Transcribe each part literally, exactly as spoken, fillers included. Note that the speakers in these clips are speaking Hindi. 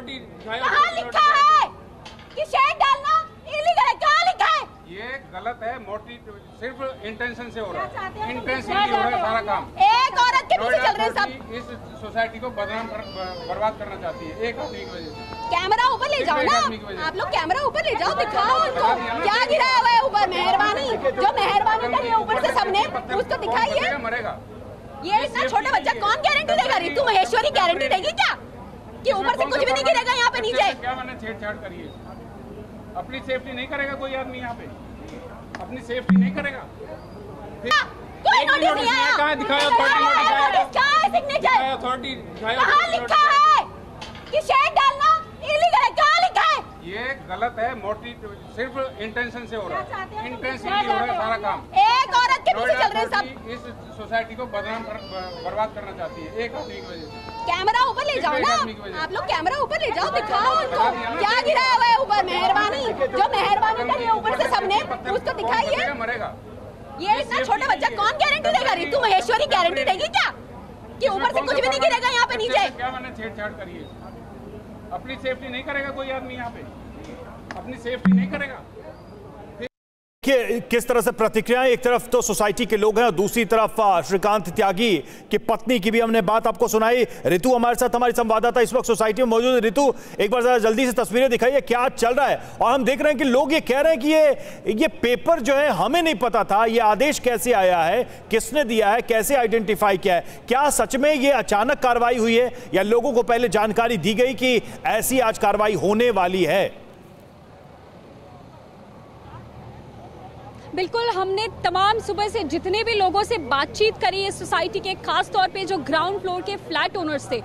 अथॉरिटी कहाँ लिखा है कि शेड डालना इलीगल है? कहाँ लिखा है? ये गलत है, मोटिव सिर्फ इंटेंशन से हो रहा है, इंटेंशन से हो रहा है सारा काम। एक औरत के पीछे चल रहे सब। इस सोसाइटी को बदनाम बर्बाद करना चाहती है एक आदमी की वजह से। कैमरा ऊपर ले जाओ ना, आप लोग कैमरा ऊपर ले जाओ, दिखाओ उनको क्या गिराया हुआ है ऊपर। मेहरबानी जो मेहरबानी करी है ऊपर से सबने उसको दिखाई मरेगा। ये इतना छोटा बच्चा कौन गारंटी देगा? रितु महेश्वरी गारंटी देगी क्या कि ऊपर से कुछ भी नहीं गिरेगा यहाँ पे नीचे? क्या मैंने छेड़छाड़ करी है? अपनी सेफ्टी नहीं करेगा कोई आदमी यहाँ पे, अपनी सेफ्टी नहीं करेगा। कोई नोटिस नहीं आया, कहाँ दिखाया अथॉरिटी? कहाँ है सिग्नेचर? अथॉरिटी कहाँ लिखा है कि शेड डालना इलीगल है? कहाँ लिखा है? ये गलत है, मोटिव सिर्फ इंटेंशन से हो रहा है, इंटेंशन से हो रहा है सारा काम। एक औरत के पीछे चल रहे सब। इस सोसाइटी को बदनाम बर्बाद करना चाहती है एक आदमी की वजह से। कैमरा ऊपर ले जाओ ना, आप लोग कैमरा ऊपर ले जाओ, दिखाओ उनको क्या गिराया हुआ है ऊपर। मेहरबानी जो मेहरबानी करी है ऊपर से सबने उसको दिखाई है मरेगा। ये इतना छोटा बच्चा कौन गारंटी देगा? रितु महेश्वरी गारंटी देगी क्या कि ऊपर से कुछ भी नहीं गिरेगा यहाँ पे नीचे? क्या मैंने छेड़छाड़ करी है? अपनी सेफ्टी नहीं करेगा कोई आदमी यहाँ पे, अपनी सेफ्टी नहीं करेगा। कि किस तरह से प्रतिक्रियाएं, एक तरफ तो सोसाइटी के लोग हैं और दूसरी तरफ श्रीकांत त्यागी की पत्नी की भी हमने बात आपको सुनाई। रितु हमारे साथ, हमारी संवाददाता इस वक्त सोसाइटी में मौजूद है। रितु, एक बार जरा जल्दी से तस्वीरें दिखाइए, क्या चल रहा है? और हम देख रहे हैं कि लोग ये कह रहे हैं कि ये ये पेपर जो है हमें नहीं पता था, ये आदेश कैसे आया है, किसने दिया है, कैसे आइडेंटिफाई किया है? क्या सच में ये अचानक कार्रवाई हुई है या लोगों को पहले जानकारी दी गई कि ऐसी आज कार्रवाई होने वाली है? बिल्कुल, हमने तमाम सुबह से जितने भी लोगों से बातचीत करी है सोसाइटी के, खास तौर पे जो ग्राउंड फ्लोर के फ्लैट ओनर्स थे,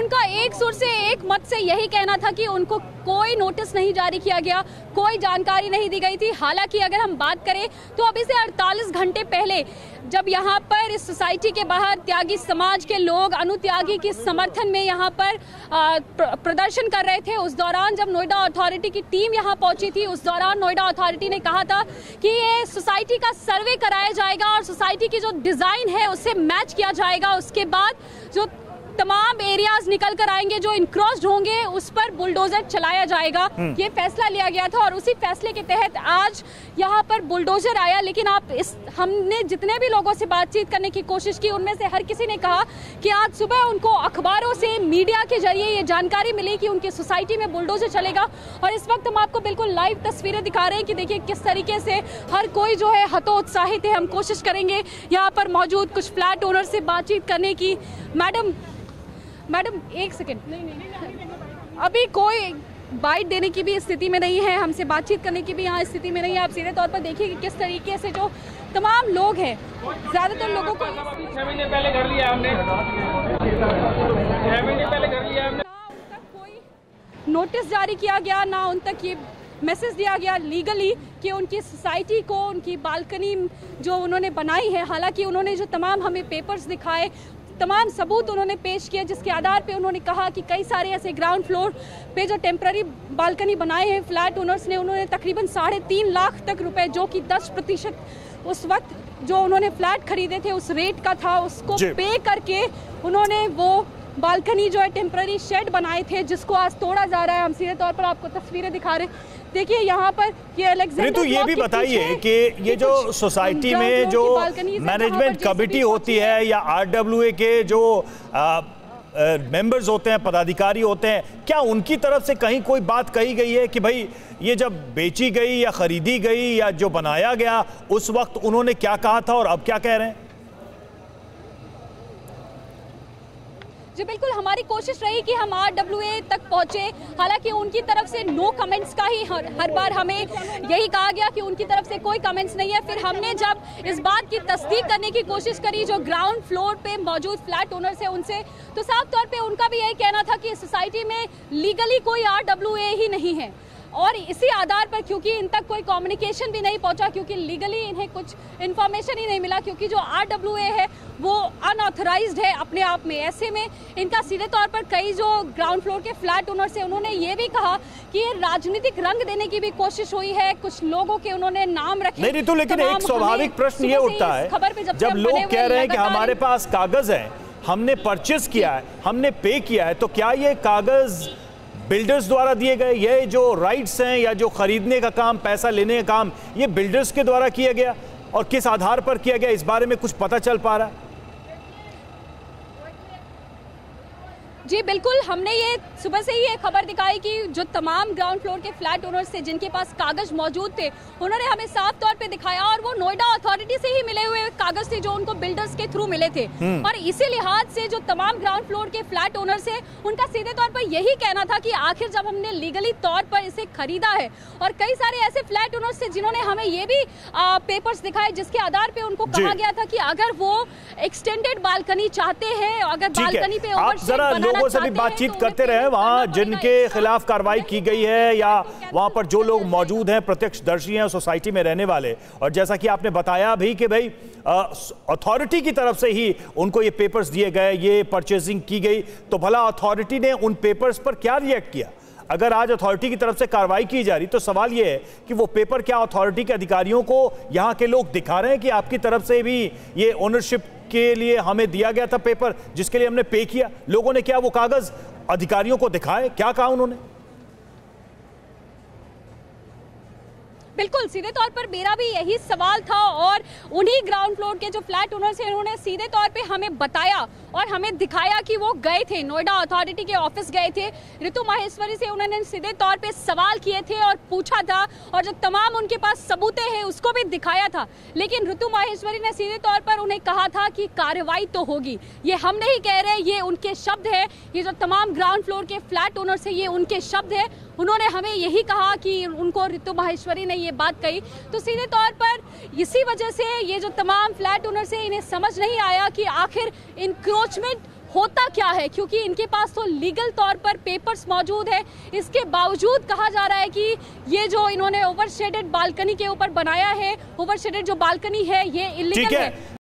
उनका एक सुर से एक मत से यही कहना था कि उनको कोई नोटिस नहीं जारी किया गया, कोई जानकारी नहीं दी गई थी। हालांकि अगर हम बात करें तो अभी से अड़तालीस घंटे पहले जब यहाँ पर इस सोसाइटी के बाहर त्यागी समाज के लोग अनुत्यागी के समर्थन में यहाँ पर प्रदर्शन कर रहे थे, उस दौरान जब नोएडा अथॉरिटी की टीम यहाँ पहुंची थी, उस दौरान नोएडा अथॉरिटी ने कहा था कि ये सोसाइटी का सर्वे कराया जाएगा और सोसाइटी की जो डिज़ाइन है उससे मैच किया जाएगा, उसके बाद जो तमाम एरियाज निकल कर आएंगे जो इंक्रोच्ड होंगे उस पर बुलडोजर चलाया जाएगा। ये फैसला लिया गया था और उसी फैसले के तहत आज यहाँ पर बुलडोजर आया। लेकिन आप इस हमने जितने भी लोगों से बातचीत करने की कोशिश की उनमें से हर किसी ने कहा कि आज सुबह उनको अखबारों से, मीडिया के जरिए ये जानकारी मिली कि उनकी सोसाइटी में बुलडोजर चलेगा। और इस वक्त हम आपको बिल्कुल लाइव तस्वीरें दिखा रहे हैं कि देखिए किस तरीके से हर कोई जो है हतोत्साहित है। हम कोशिश करेंगे यहाँ पर मौजूद कुछ फ्लैट ओनर से बातचीत करने की। मैडम मैडम एक सेकेंड, नहीं, नहीं, नहीं, नहीं। अभी कोई बाइट देने की भी स्थिति में नहीं है, हमसे बातचीत करने की भी यहाँ स्थिति में नहीं है। आप सीधे तौर पर देखिए कि किस तरीके से जो तमाम लोग हैं, ज्यादातर लोगों को छह महीने पहले घर लिया हमने, छह महीने पहले घर लिया हमने, ना उन तक कोई नोटिस जारी किया गया, ना उन तक ये मैसेज दिया गया लीगली कि उनकी सोसाइटी को, उनकी बालकनी जो उन्होंने बनाई है, हालांकि उन्होंने जो तमाम हमें पेपर्स दिखाए, तमाम सबूत उन्होंने पेश किए जिसके आधार पे उन्होंने कहा कि कई सारे ऐसे ग्राउंड फ्लोर पे जो टेम्पररी बालकनी बनाए हैं फ्लैट ओनर्स ने, उन्होंने तकरीबन साढ़े तीन लाख तक रुपए जो कि दस प्रतिशत उस वक्त जो उन्होंने फ्लैट खरीदे थे उस रेट का था, उसको पे करके उन्होंने वो बालकनी जो है टेम्पररी शेड बनाए थे जिसको आज तोड़ा जा रहा है। हम सीधे तौर पर आपको तस्वीरें दिखा रहे, देखिए यहाँ पर ये अलेक्जेंडर। तो ये भी बताइए कि ये जो सोसाइटी में जो मैनेजमेंट कमिटी होती है या आरडब्ल्यूए के जो आ, आ, मेंबर्स होते हैं, पदाधिकारी होते हैं, क्या उनकी तरफ से कहीं कोई बात कही गई है कि भाई ये जब बेची गई या खरीदी गई या जो बनाया गया उस वक्त उन्होंने क्या कहा था और अब क्या कह रहे हैं? जी बिल्कुल, हमारी कोशिश रही कि हम आरडब्ल्यूए तक पहुंचे, हालांकि उनकी तरफ से नो कमेंट्स का ही हर, हर बार हमें यही कहा गया कि उनकी तरफ से कोई कमेंट्स नहीं है। फिर हमने जब इस बात की तस्दीक करने की कोशिश करी जो ग्राउंड फ्लोर पे मौजूद फ्लैट ओनर्स हैं उनसे, तो साफ तौर पे उनका भी यही कहना था कि सोसाइटी में लीगली कोई आरडब्ल्यूए ही नहीं है और इसी आधार पर क्योंकि इन तक कोई कम्युनिकेशन भी नहीं पहुंचा, क्योंकि लीगली इन्हें कुछ इन्फॉर्मेशन ही नहीं मिला, क्योंकि जो आरडब्ल्यूए है वो अनऑथराइज्ड है अपने आप में। ऐसे में इनका सीधे तौर पर कई जो ग्राउंड फ्लोर के फ्लैट ओनर्स हैं उन्होंने ये भी कहा कि ये राजनीतिक रंग देने की भी कोशिश हुई है, कुछ लोगों के उन्होंने नाम रखे। नहीं रितु, लेकिन एक स्वाभाविक प्रश्न ये उठता है खबर पे जब जब लोग कह रहे हैं कि हमारे पास कागज है, हमने परचेज किया है, हमने पे किया है, तो क्या ये कागज बिल्डर्स द्वारा दिए गए, ये जो राइट्स हैं या जो खरीदने का काम, पैसा लेने का काम, ये बिल्डर्स के द्वारा किया गया और किस आधार पर किया गया, इस बारे में कुछ पता चल पा रहा है? जी बिल्कुल, हमने ये सुबह से ही ये खबर दिखाई कि जो तमाम ग्राउंड फ्लोर के फ्लैट ओनर्स थे, जिनके पास कागज मौजूद थे, उन्होंने हमें साफ तौर पे दिखाया और वो नोएडा अथॉरिटी से ही मिले हुए कागज थे जो उनको बिल्डर्स के थ्रू मिले थे। और इसी लिहाज से जो तमाम ग्राउंड फ्लोर के फ्लैट ओनर्स है, उनका सीधे तौर पर यही कहना था कि आखिर जब हमने लीगली तौर पर इसे खरीदा है, और कई सारे ऐसे फ्लैट ओनर्स थे जिन्होंने हमें ये भी पेपर्स दिखाए जिसके आधार पे उनको कहा गया था कि अगर वो एक्सटेंडेड बालकनी चाहते हैं, अगर बालकनी पे ओवर लोगों से भी बातचीत करते रहे, वहाँ जिनके खिलाफ कार्रवाई की गई है या वहाँ पर जो लोग मौजूद हैं, प्रत्यक्षदर्शी हैं, सोसाइटी में रहने वाले, और जैसा कि आपने बताया भी कि भाई अथॉरिटी की तरफ से ही उनको ये पेपर्स दिए गए, ये परचेजिंग की गई, तो भला अथॉरिटी ने उन पेपर्स पर क्या रिएक्ट किया? अगर आज अथॉरिटी की तरफ से कार्रवाई की जा रही, तो सवाल ये है कि वो पेपर क्या अथॉरिटी के अधिकारियों को यहाँ के लोग दिखा रहे हैं कि आपकी तरफ से भी ये ओनरशिप के लिए हमें दिया गया था पेपर, जिसके लिए हमने पे किया? लोगों ने क्या वो कागज अधिकारियों को दिखाए? क्या कहा उन्होंने? बिल्कुल, सीधे तौर पर मेरा भी यही सवाल था और उन्हीं ग्राउंड फ्लोर के जो फ्लैट ओनर्स हैं, उन्होंने सीधे तौर पे हमें बताया और हमें दिखाया कि वो गए थे, नोएडा अथॉरिटी के ऑफिस गए थे, ऋतु माहेश्वरी से उन्होंने सीधे तौर पे सवाल किए थे और पूछा था, और जो तमाम उनके पास सबूतें हैं उसको भी दिखाया था। लेकिन ऋतु माहेश्वरी ने सीधे तौर पर उन्हें कहा था कि कार्रवाई तो होगी। ये हम नहीं कह रहे, ये उनके शब्द है, ये जो तमाम ग्राउंड फ्लोर के फ्लैट ओनर्स हैं, ये उनके शब्द है। उन्होंने हमें यही कहा कि उनको ऋतु माहेश्वरी ने ये बात कही। तो सीधे तौर पर इसी वजह से ये जो तमाम फ्लैट ओनर्स हैं, इन्हें समझ नहीं आया कि आखिर इंक्रोचमेंट होता क्या है, क्योंकि इनके पास तो लीगल तौर पर पेपर्स मौजूद है। इसके बावजूद कहा जा रहा है कि ये जो इन्होंने ओवरशेडेड बालकनी के ऊपर बनाया है, ओवरशेडेड जो बालकनी है, ये इलीगल है।